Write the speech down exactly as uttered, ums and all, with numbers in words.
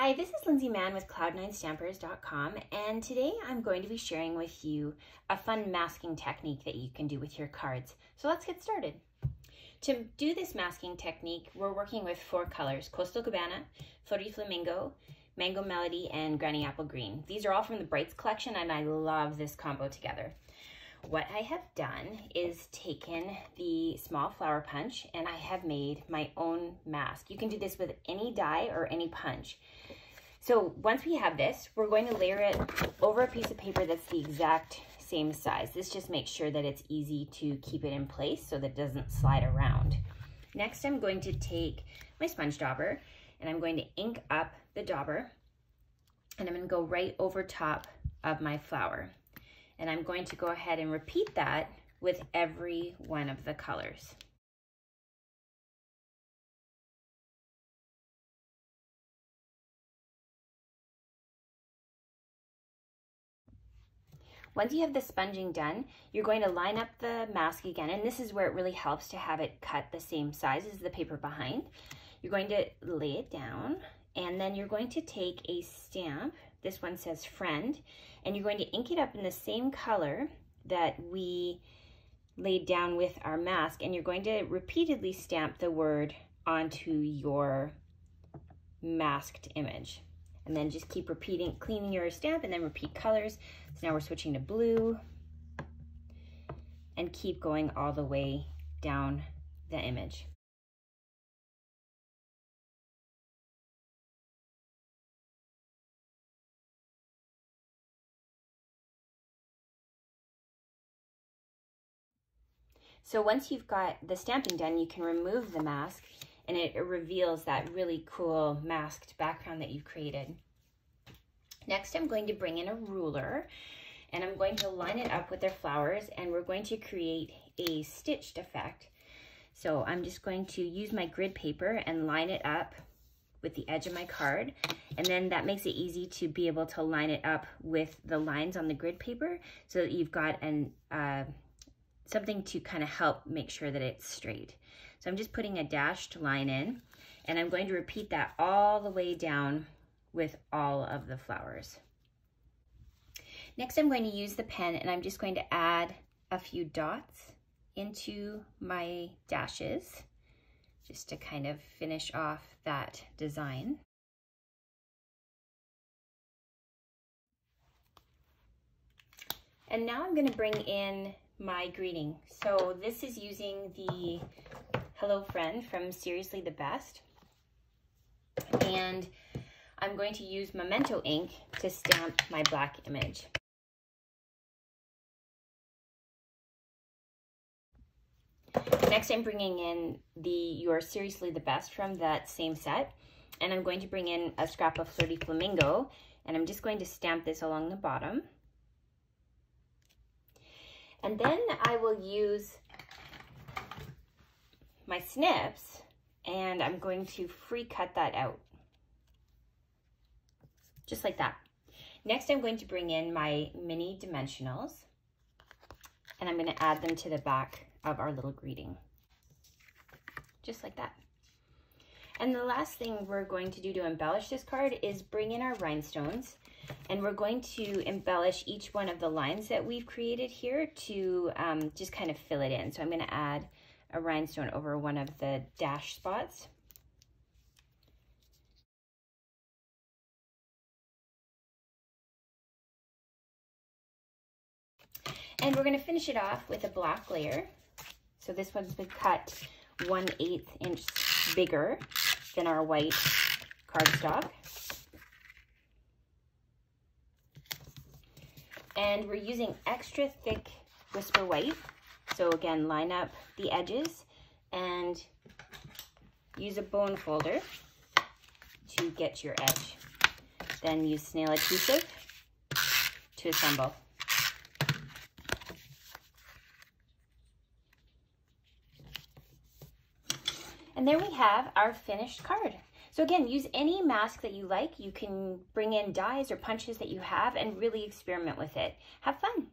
Hi, this is Lindsay Mann with Cloud nine Stampers dot com, and today I'm going to be sharing with you a fun masking technique that you can do with your cards. So let's get started. To do this masking technique, we're working with four colors: Coastal Cabana, Flirty Flamingo, Mango Melody, and Granny Apple Green. These are all from the Brights collection, and I love this combo together. What I have done is taken the small flower punch and I have made my own mask. You can do this with any die or any punch. So once we have this, we're going to layer it over a piece of paper that's the exact same size. This just makes sure that it's easy to keep it in place so that it doesn't slide around. Next, I'm going to take my sponge dauber and I'm going to ink up the dauber, and I'm going to go right over top of my flower. And I'm going to go ahead and repeat that with every one of the colors. Once you have the sponging done, you're going to line up the mask again, and this is where it really helps to have it cut the same size as the paper behind. You're going to lay it down, and then you're going to take a stamp. This one says friend, and you're going to ink it up in the same color that we laid down with our mask, and you're going to repeatedly stamp the word onto your masked image. And then just keep repeating, cleaning your stamp, and then repeat colors. So now we're switching to blue, and keep going all the way down the image. So once you've got the stamping done, you can remove the mask, and it reveals that really cool masked background that you've created. Next, I'm going to bring in a ruler, and I'm going to line it up with their flowers, and we're going to create a stitched effect. So I'm just going to use my grid paper and line it up with the edge of my card, and then that makes it easy to be able to line it up with the lines on the grid paper so that you've got an... Uh, something to kind of help make sure that it's straight. So I'm just putting a dashed line in, and I'm going to repeat that all the way down with all of the flowers. Next, I'm going to use the pen, and I'm just going to add a few dots into my dashes just to kind of finish off that design. And now I'm going to bring in my greeting. So this is using the Hello Friend from Seriously the Best, and I'm going to use Memento ink to stamp my black image. Next, I'm bringing in the You're Seriously the Best from that same set, and I'm going to bring in a scrap of Flirty Flamingo, and I'm just going to stamp this along the bottom. And then I will use my snips, and I'm going to free cut that out. Just like that. Next, I'm going to bring in my mini dimensionals, and I'm going to add them to the back of our little greeting. Just like that. And the last thing we're going to do to embellish this card is bring in our rhinestones, and we're going to embellish each one of the lines that we've created here to um, just kind of fill it in. So I'm going to add a rhinestone over one of the dash spots. And we're going to finish it off with a black layer. So this one's been cut one eighth inch bigger than our white cardstock. And we're using extra thick Whisper White. So again, line up the edges and use a bone folder to get your edge. Then use snail adhesive to assemble. And there we have our finished card. So again, use any mask that you like. You can bring in dies or punches that you have and really experiment with it. Have fun.